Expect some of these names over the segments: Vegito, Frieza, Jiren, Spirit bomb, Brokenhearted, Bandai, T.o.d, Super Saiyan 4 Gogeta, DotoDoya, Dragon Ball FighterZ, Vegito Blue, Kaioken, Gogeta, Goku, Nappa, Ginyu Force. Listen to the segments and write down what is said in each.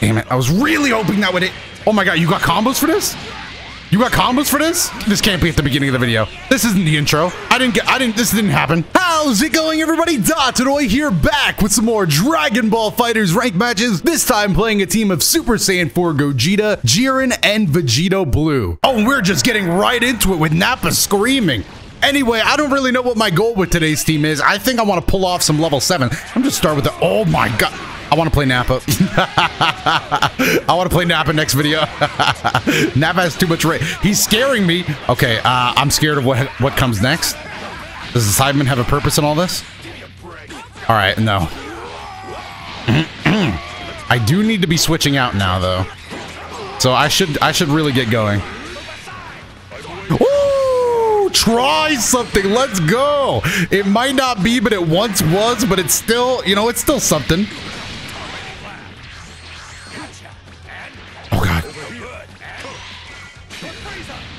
Damn it. I was really hoping that would hit. Oh my god, you got combos for this? You got combos for this? This can't be at the beginning of the video. This isn't the intro. This didn't happen. How's it going, everybody? DotoDoya here, back with some more Dragon Ball FighterZ ranked matches. This time playing a team of Super Saiyan 4 Gogeta, Jiren, and Vegito Blue. Oh, and we're just getting right into it with Nappa screaming. Anyway, I don't really know what my goal with today's team is. I think I want to pull off some level 7. I'm just start with the... Oh my god. I want to play Nappa. I want to play Nappa next video. Nappa has too much rage. He's scaring me. Okay, I'm scared of what comes next. Does the Sideman have a purpose in all this? All right, no. I do need to be switching out now, though. So I should really get going. Try something. Let's go. It might not be, but it once was, but it's still, you know, it's still something.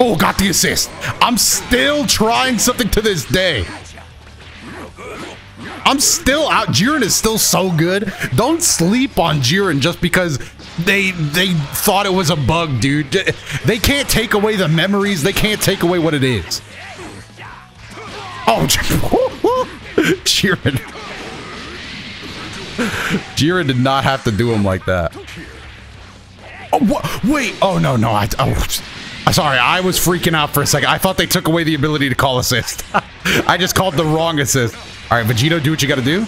Oh, got the assist. I'm still trying something to this day. I'm still out. Jiren is still so good. Don't sleep on Jiren just because they thought it was a bug, dude. They can't take away the memories. They can't take away what it is. Oh, Jiren. Jiren did not have to do him like that. Oh, wait. Oh, no, no. Sorry, I was freaking out for a second. I thought they took away the ability to call assist. I just called the wrong assist. All right, Vegito, do what you gotta do.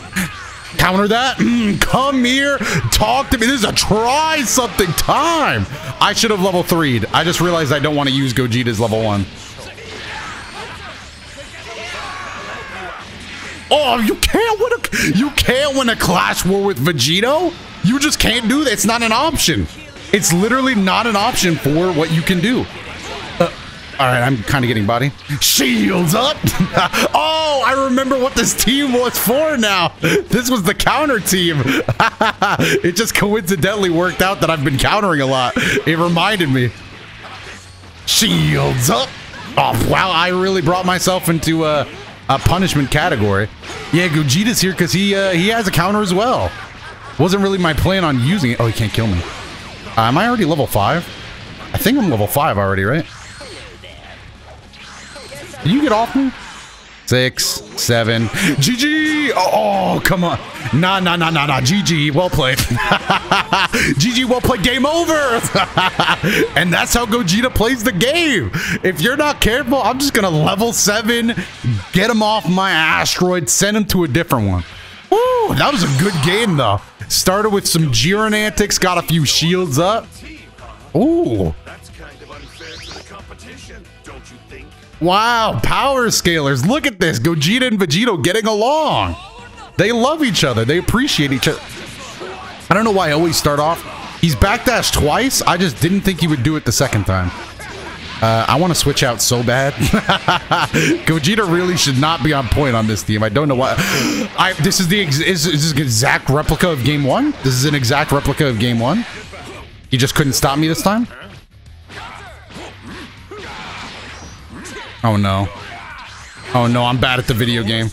Counter that. Come here. Talk to me. This is a try something time. I should have level 3'd. I just realized I don't want to use Gogeta's level 1. Oh, you can't win a clash war with Vegito? You just can't do that. It's not an option. It's literally not an option for what you can do. All right, I'm kind of getting body. Shields up. Oh, I remember what this team was for now. This was the counter team. It just coincidentally worked out that I've been countering a lot. It reminded me. Shields up. Oh, wow, I really brought myself into a punishment category. Yeah, Gogeta's here because he has a counter as well. Wasn't really my plan on using it. Oh, he can't kill me. Am I already level 5? I think I'm level 5 already, right? Did you get off me? 6, 7, GG! Oh, come on. Nah. GG, well played. GG, well played, game over! And that's how Gogeta plays the game. If you're not careful, I'm just gonna level 7, get him off my asteroid, send him to a different one. Woo, that was a good game, though. Started with some Jiren antics, got a few shields up. Ooh. Wow, power scalers. Look at this. Gogeta and Vegito getting along. They love each other. They appreciate each other. I don't know why I always start off. He's backdashed twice. I just didn't think he would do it the second time. I want to switch out so bad. Gogeta really should not be on point on this team. I don't know why. This is an exact replica of game 1. This is an exact replica of game 1. He just couldn't stop me this time. Oh no. Oh no, I'm bad at the video game.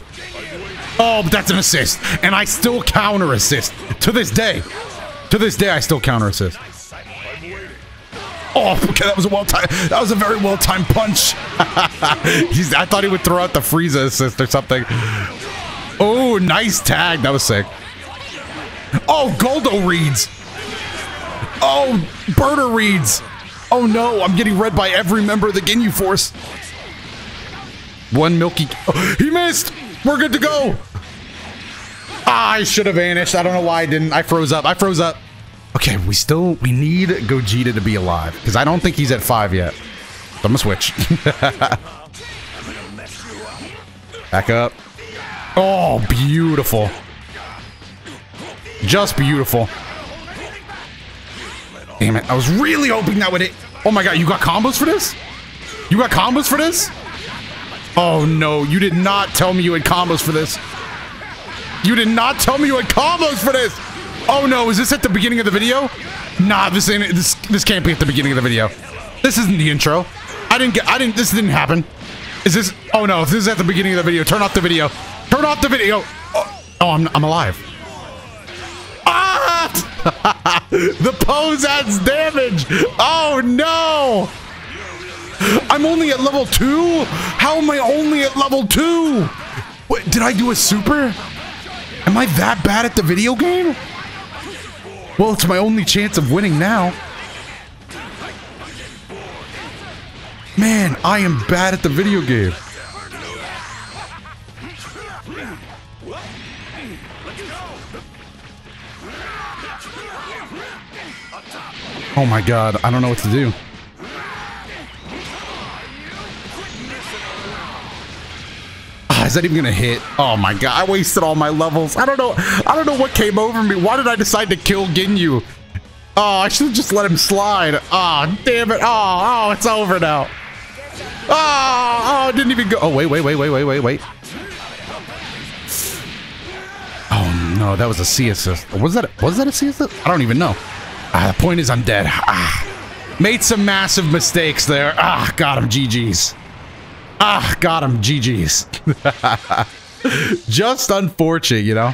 Oh, but that's an assist. And I still counter assist. To this day. To this day, I still counter assist. Oh, okay, that was a well-timed. That was a very well-timed punch. I thought he would throw out the Frieza assist or something. Oh, nice tag. That was sick. Oh, Goldo reads. Oh, Birder reads. Oh no, I'm getting read by every member of the Ginyu Force. One Milky. Oh, he missed. We're good to go. Ah, I should have vanished. I don't know why I didn't. I froze up. I froze up. Okay, we need Gogeta to be alive, because I don't think he's at 5 yet. So I'm gonna switch. Back up. Oh, beautiful. Just beautiful. Damn it, I was really hoping that would hit. Oh my god, you got combos for this? You got combos for this? Oh no, you did not tell me you had combos for this. You did not tell me you had combos for this! Oh no, is this at the beginning of the video? Nah, this ain't. This can't be at the beginning of the video. This isn't the intro. This didn't happen. Is this? Oh no, if this is at the beginning of the video, turn off the video. Turn off the video. Oh, I'm alive. Ah! The pose adds damage. Oh no! I'm only at level 2? How am I only at level 2? What, did I do a super? Am I that bad at the video game? Well, it's my only chance of winning now. Man, I am bad at the video game. Oh my god, I don't know what to do. Is that even gonna hit? Oh my god, I wasted all my levels. I don't know what came over me. Why did I decide to kill Ginyu? Oh, I should have just let him slide. Oh, damn it. Oh, it's over now. Oh, it didn't even go. Oh, wait. Oh no, that was a C assist. Was that a C assist? I don't even know. The point is I'm dead. Made some massive mistakes there. Got him, GG's. Got him, GG's. Just unfortunate, you know?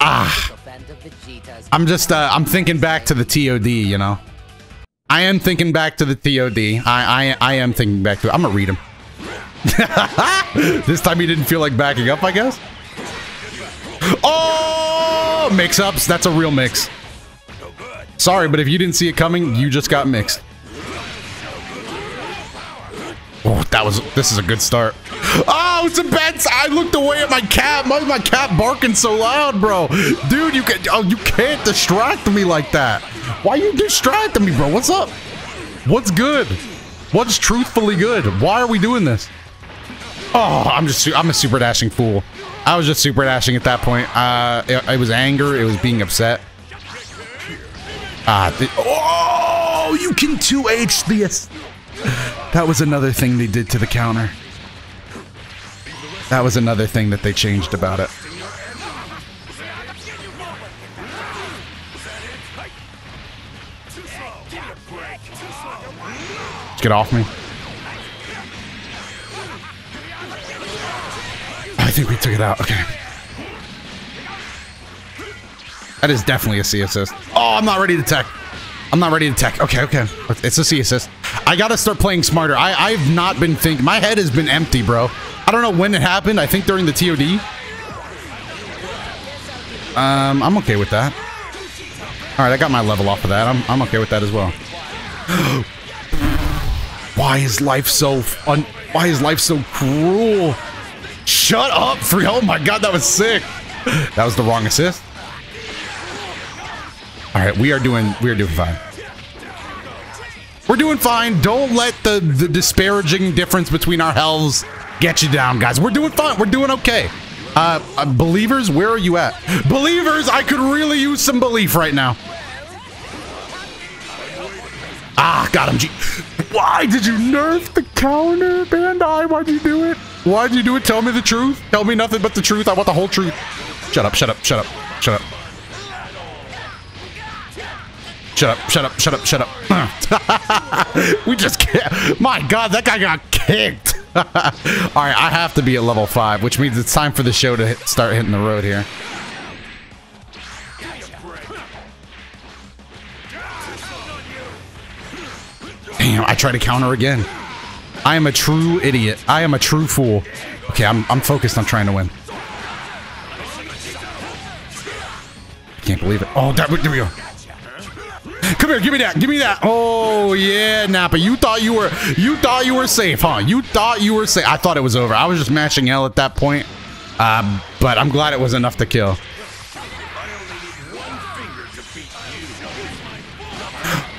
I'm thinking back to the T.o.d, you know? I am thinking back to the T.o.d. I am thinking back to it. I'm gonna read him. This time he didn't feel like backing up, I guess? Oh! Mix-ups, that's a real mix. Sorry, but if you didn't see it coming, you just got mixed. Oh, this is a good start. Oh, it's a bad. I looked away at my cat. Why is my cat barking so loud, bro? Dude, you can't distract me like that. Why you distracting me, bro? What's up? What's good? What's truthfully good? Why are we doing this? Oh, I'm a super dashing fool. I was just super dashing at that point. It was anger. It was being upset. Oh, you can 2H this. That was another thing they did to the counter. That was another thing that they changed about it. Get off me. I think we took it out. Okay. That is definitely a C assist. Oh, I'm not ready to tech. I'm not ready to tech. Okay. It's a C assist. I gotta start playing smarter. I've not been thinking. My head has been empty, bro. I don't know when it happened. I think during the T.o.d. I'm okay with that. All right, I got my level off of that. I'm okay with that as well. Why is life so cruel? Shut up, Free. Oh my god, that was sick. That was the wrong assist. All right, we are doing fine. We're doing fine. Don't let the disparaging difference between our healths get you down, guys. We're doing fine. We're doing okay. Believers, where are you at? Believers, I could really use some belief right now. Got him. Why did you nerf the counter, Bandai? Why'd you do it? Why'd you do it? Tell me the truth. Tell me nothing but the truth. I want the whole truth. Shut up. Shut up. We just can't. My god, that guy got kicked. All right, I have to be at level 5, which means it's time for the show to start hitting the road here. Damn, I try to counter again. I am a true idiot. I am a true fool. Okay, I'm focused on trying to win. I can't believe it. Oh, there we go. Come here, give me that. Oh yeah, Nappa, you thought you were safe, huh? You thought you were safe. I thought it was over. I was just mashing L at that point, but I'm glad it was enough to kill.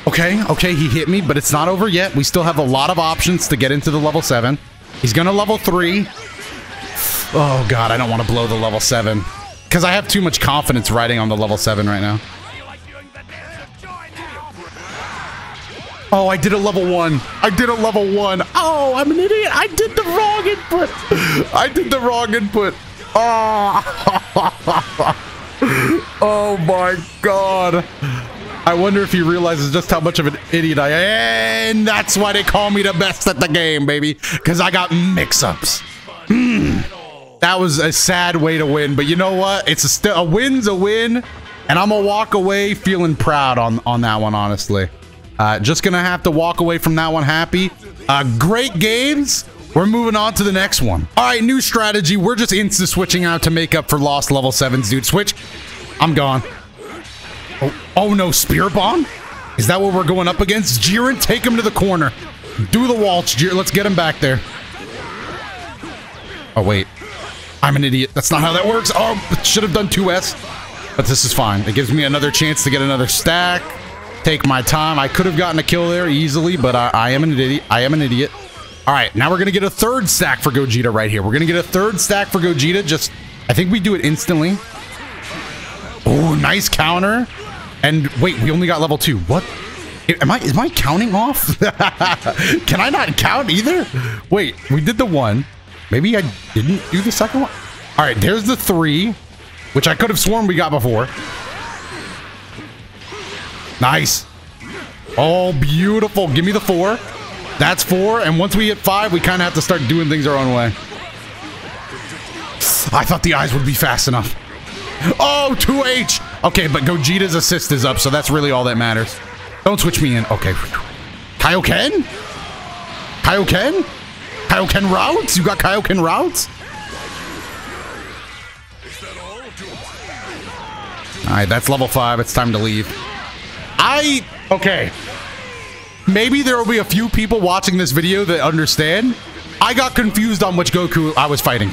Okay, he hit me, but it's not over yet. We still have a lot of options to get into the level 7. He's gonna level 3. Oh god, I don't want to blow the level 7 because I have too much confidence riding on the level 7 right now. Oh, I did a level 1. Oh, I'm an idiot. I did the wrong input. Oh, oh my god. I wonder if he realizes just how much of an idiot I am. And that's why they call me the best at the game, baby. Because I got mix-ups. That was a sad way to win, but you know what? It's a win's a win, and I'm gonna walk away feeling proud on that one, honestly. Just gonna have to walk away from that one happy. Great games. We're moving on to the next one. All right, new strategy. We're just insta-switching out to make up for lost level 7s, dude. Switch. I'm gone. Oh no, Spirit bomb? Is that what we're going up against? Jiren, take him to the corner. Do the waltz, Jiren. Let's get him back there. Oh, wait. I'm an idiot. That's not how that works. Oh, should have done 2S. But this is fine. It gives me another chance to get another stack. Take my time. I could have gotten a kill there easily, but I am an idiot. I am an idiot. All right, now we're going to get a third stack for Gogeta right here. We're going to get a third stack for Gogeta. Just, I think we do it instantly. Oh, nice counter. And wait, we only got level 2. What? Am I counting off? Can I not count either? Wait, we did the 1. Maybe I didn't do the second one. All right, there's the 3, which I could have sworn we got before. Nice. Oh, beautiful. Give me the 4. That's 4. And once we hit 5, we kind of have to start doing things our own way. I thought the eyes would be fast enough. Oh, 2H. Okay, but Gogeta's assist is up, so that's really all that matters. Don't switch me in. Okay. Kaioken? Kaioken? Kaioken routes? You got Kaioken routes? All right, that's level 5. It's time to leave. Okay. Maybe there will be a few people watching this video that understand. I got confused on which Goku I was fighting.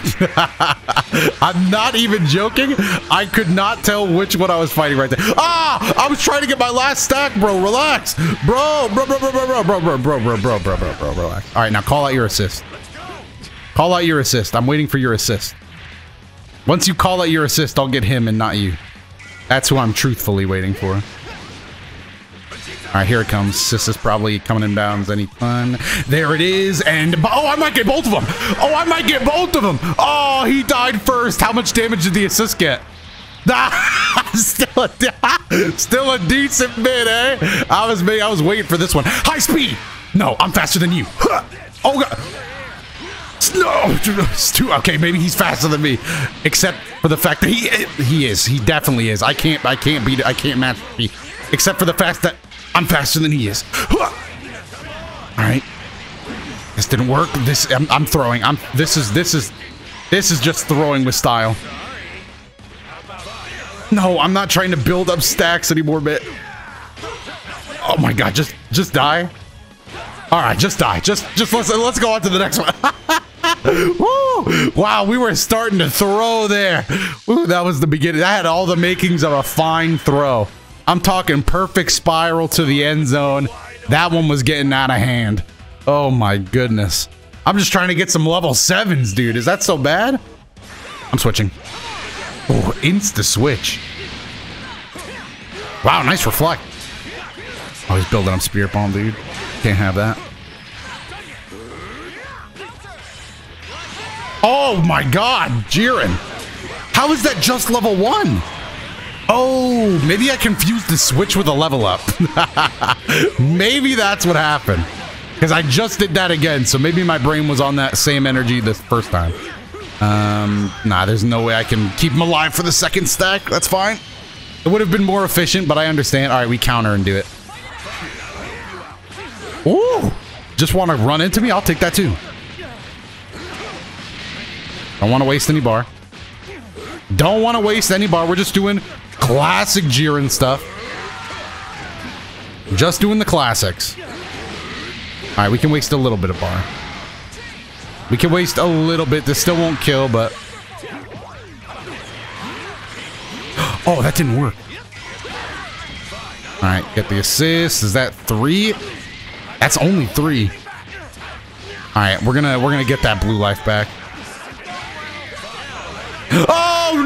I'm not even joking. I could not tell which one I was fighting right there. Ah! I was trying to get my last stack, bro. Relax. Bro, relax. All right, now call out your assist. Call out your assist. I'm waiting for your assist. Once you call out your assist, I'll get him and not you. That's who I'm truthfully waiting for. All right, here it comes. Sis is probably coming in bounds any time. There it is, and oh, I might get both of them. Oh, I might get both of them. Oh, he died first. How much damage did the assist get? Still a decent bit, eh? I was waiting for this one. High speed. No, I'm faster than you. Oh god. No, it's too okay. Maybe he's faster than me, except for the fact that he is. He definitely is. I can't beat it. I can't match me, except for the fact that I'm faster than he is. Alright. This didn't work. This I'm throwing. This is just throwing with style. No, I'm not trying to build up stacks anymore, bit. Oh my god, just die. Alright, just die. Just let's go on to the next one. Woo! Wow, we were starting to throw there. Ooh, that was the beginning. That had all the makings of a fine throw. I'm talking perfect spiral to the end zone. That one was getting out of hand. Oh my goodness. I'm just trying to get some level 7s, dude. Is that so bad? I'm switching. Oh, insta switch. Wow, nice reflect. Oh, he's building up Spirit bomb, dude. Can't have that. Oh my god, Jiren. How is that just level 1? Oh, maybe I confused the switch with a level up. Maybe that's what happened. Because I just did that again, so maybe my brain was on that same energy this first time. Nah, there's no way I can keep him alive for the second stack. That's fine. It would have been more efficient, but I understand. All right, we counter and do it. Ooh, just want to run into me? I'll take that too. Don't want to waste any bar. Don't want to waste any bar. We're just doing classic Jiren stuff. Just doing the classics. All right, we can waste a little bit of bar. We can waste a little bit. This still won't kill, but... Oh, that didn't work. All right, get the assist. Is that 3? That's only 3. All right, we're gonna get that blue life back. Oh,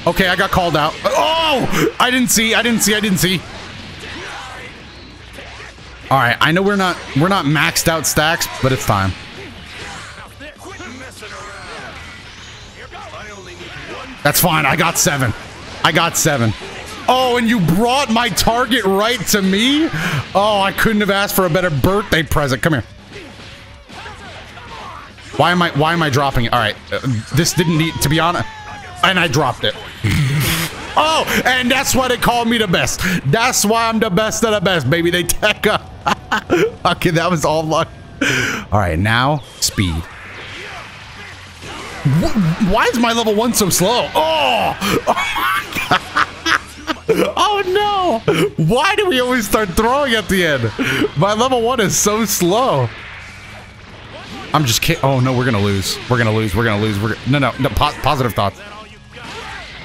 no! Okay, I got called out. Oh, I didn't see. All right, I know we're not maxed out stacks, but it's time. That's fine. I got 7. Oh, and you brought my target right to me. Oh, I couldn't have asked for a better birthday present. Come here. Why am I dropping it? All right, this didn't need to be honest, and I dropped it. Oh, and that's why they call me the best. That's why I'm the best of the best, baby. They tech up. Okay, that was all luck. All right, now speed. Why is my level 1 so slow? Oh! Oh no! Why do we always start throwing at the end? My level 1 is so slow. I'm just kidding. Oh no, we're gonna lose. We're gonna lose. We're gonna lose. We're gonna... No. Positive thoughts.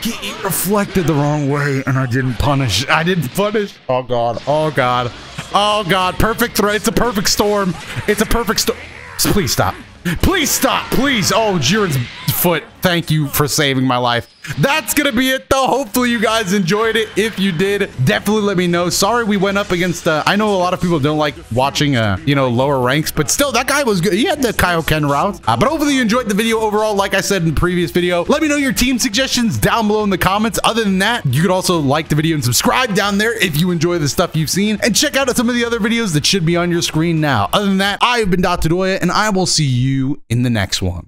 He reflected the wrong way, and I didn't punish. I didn't punish. Oh god. Oh god. Oh god. Perfect throw. It's a perfect storm. It's a perfect storm. Please stop. Please stop, please. Oh, Jiren's foot. Thank you for saving my life. That's gonna be it though. Hopefully you guys enjoyed it. If you did, definitely let me know. Sorry we went up against I know a lot of people don't like watching you know, lower ranks, but still that guy was good. He had the Kaioken route. But hopefully you enjoyed the video overall. Like I said in the previous video, let me know your team suggestions down below in the comments. Other than that, you could also like the video and subscribe down there if you enjoy the stuff you've seen, and check out some of the other videos that should be on your screen now. Other than that, I've been DotoDoya, and I will see you in the next one.